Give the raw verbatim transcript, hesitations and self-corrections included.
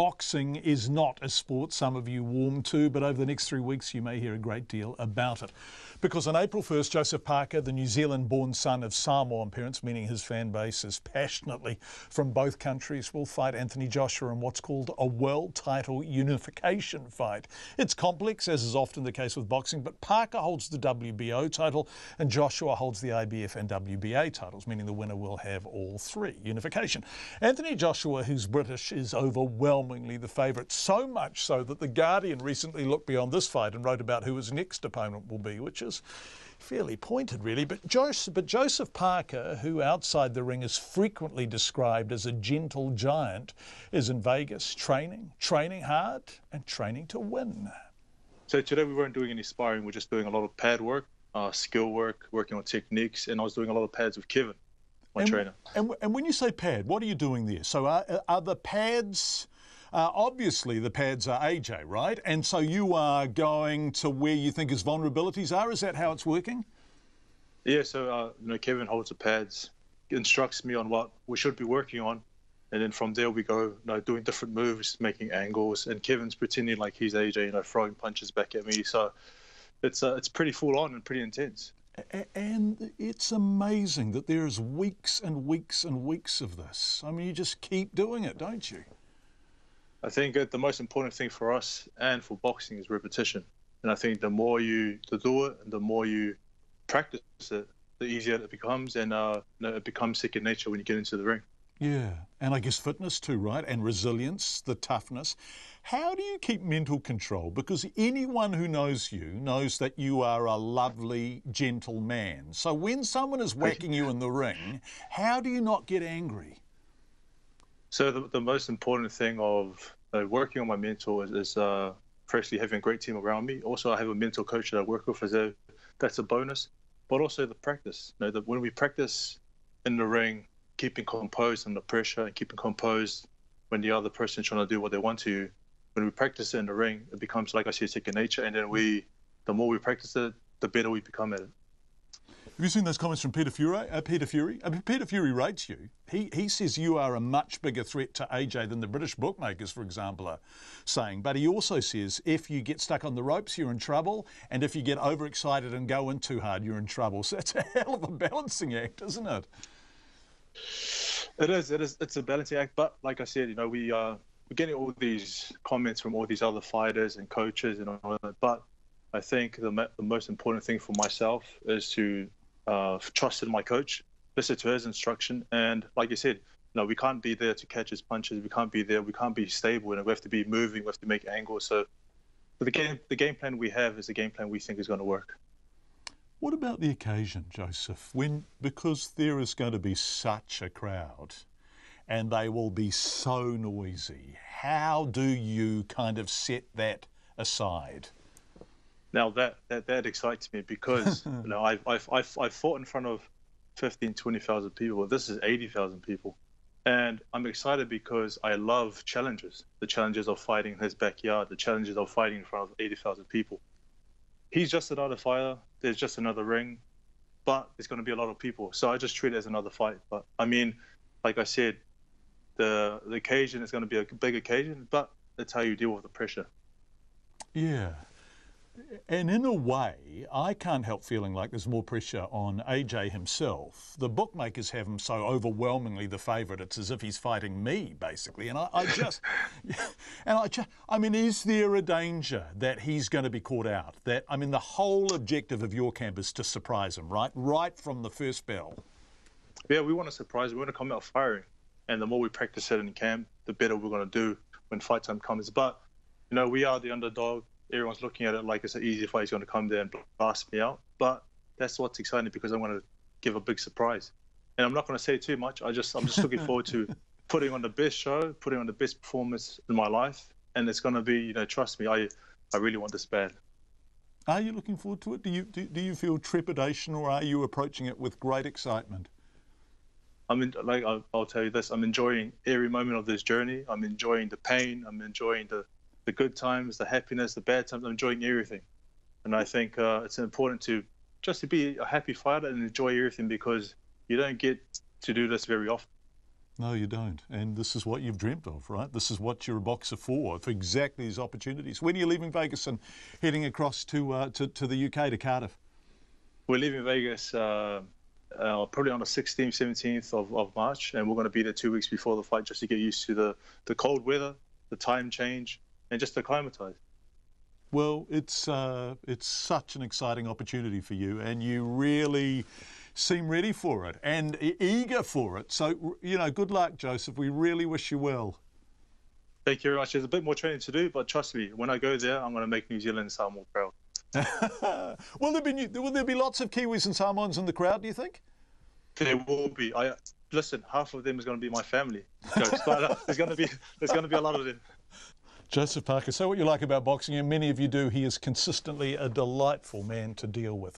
boxing is not a sport some of you warm to, but over the next three weeks you may hear a great deal about it. Because on April first, Joseph Parker, the New Zealand-born son of Samoan parents, meaning his fan base is passionately from both countries, will fight Anthony Joshua in what's called a world title unification fight. It's complex, as is often the case with boxing, but Parker holds the W B O title and Joshua holds the I B F and W B A titles, meaning the winner will have all three. Unification. Anthony Joshua, who's British, is overwhelmingly the favourite, so much so that The Guardian recently looked beyond this fight and wrote about who his next opponent will be, which is fairly pointed, really. But Joseph, but Joseph Parker, who outside the ring is frequently described as a gentle giant, is in Vegas training, training hard and training to win. So today we weren't doing any sparring. We're just doing a lot of pad work, uh, skill work, working on techniques. And I was doing a lot of pads with Kevin, my and, trainer. And, and when you say pad, what are you doing there? So are, are the pads... Uh, obviously, the pads are A J, right? And so you are going to where you think his vulnerabilities are? Is that how it's working? Yeah, so uh, you know, Kevin holds the pads, instructs me on what we should be working on, and then from there we go you know, doing different moves, making angles, and Kevin's pretending like he's A J, you know, throwing punches back at me. So it's, uh, it's pretty full-on and pretty intense. And it's amazing that there is weeks and weeks and weeks of this. I mean, you just keep doing it, don't you? I think the most important thing for us and for boxing is repetition. And I think the more you do it and the more you practice it, the easier it becomes, and uh, you know, it becomes second nature when you get into the ring. Yeah, and I guess fitness too, right? And resilience, the toughness. How do you keep mental control? Because anyone who knows you knows that you are a lovely, gentle man. So when someone is whacking you in the ring, how do you not get angry? So the, the most important thing of uh, working on my mental is, is uh, firstly having a great team around me. Also, I have a mental coach that I work with, as a, that's a bonus. But also the practice. You know, the, when we practice in the ring, keeping composed under pressure and keeping composed when the other person is trying to do what they want to you, when we practice in the ring, it becomes, like I say, second nature. And then we, the more we practice it, the better we become at it. Have you seen those comments from Peter Fury? Uh, Peter Fury? Uh, Peter Fury rates you. He, he says you are a much bigger threat to A J than the British bookmakers, for example, are saying. But he also says if you get stuck on the ropes, you're in trouble. And if you get overexcited and go in too hard, you're in trouble. So that's a hell of a balancing act, isn't it? It is. It is. It's a balancing act. But like I said, you know, we, uh, we're getting all these comments from all these other fighters and coaches and all that. But I think the, the most important thing for myself is to uh, trust in my coach, listen to his instruction, and like you said, no, we can't be there to catch his punches. We can't be there. We can't be stable, and we have to be moving. We have to make angles. So, but the game, the game plan we have is the game plan we think is going to work. What about the occasion, Joseph? When because there is going to be such a crowd, and they will be so noisy. How do you kind of set that aside? Now that, that that excites me because you know I've I've I've I've fought in front of fifteen, twenty thousand people. This is eighty thousand people, and I'm excited because I love challenges. The challenges of fighting in his backyard, the challenges of fighting in front of eighty thousand people. He's just another fighter. There's just another ring, but there's going to be a lot of people. So I just treat it as another fight. But I mean, like I said, the the occasion is going to be a big occasion, but that's how you deal with the pressure. Yeah. And in a way, I can't help feeling like there's more pressure on A J himself. The bookmakers have him so overwhelmingly the favourite, it's as if he's fighting me, basically. And I, I just, and I just, I mean, is there a danger that he's going to be caught out? That, I mean, the whole objective of your camp is to surprise him, right? Right from the first bell. Yeah, we want to surprise him. We want to come out firing. And the more we practice it in camp, the better we're going to do when fight time comes. But, you know, we are the underdog. Everyone's looking at it like it's an easy fight. He's going to come there and blast me out. But that's what's exciting because I'm going to give a big surprise. And I'm not going to say too much. I just, I'm just looking forward to putting on the best show, putting on the best performance in my life. And it's going to be, you know, trust me, I, I really want this bad. Are you looking forward to it? Do you, do, do you feel trepidation or are you approaching it with great excitement? I mean, like, I'll, I'll tell you this. I'm enjoying every moment of this journey. I'm enjoying the pain. I'm enjoying the... the good times, the happiness, the bad times. I'm enjoying everything. And I think uh, it's important to just to be a happy fighter and enjoy everything because you don't get to do this very often. No, you don't. And this is what you've dreamt of, right? This is what you're a boxer for, for exactly these opportunities. When are you leaving Vegas and heading across to uh, to, to the U K, to Cardiff? We're leaving Vegas uh, uh, probably on the sixteenth, seventeenth of, of March, and we're going to be there two weeks before the fight just to get used to the, the cold weather, the time change, and just to acclimatise. Well, it's, uh, it's such an exciting opportunity for you, and you really seem ready for it and eager for it. So, you know, good luck, Joseph. We really wish you well. Thank you very much. There's a bit more training to do, but trust me, when I go there, I'm going to make New Zealand sound more proud. will, there be, will there be lots of Kiwis and Samoans in the crowd, do you think? There will be. I, listen, half of them is going to be my family. So there's going to be, there's going to be a lot of them. Joseph Parker, say what you like about boxing, and many of you do. He is consistently a delightful man to deal with.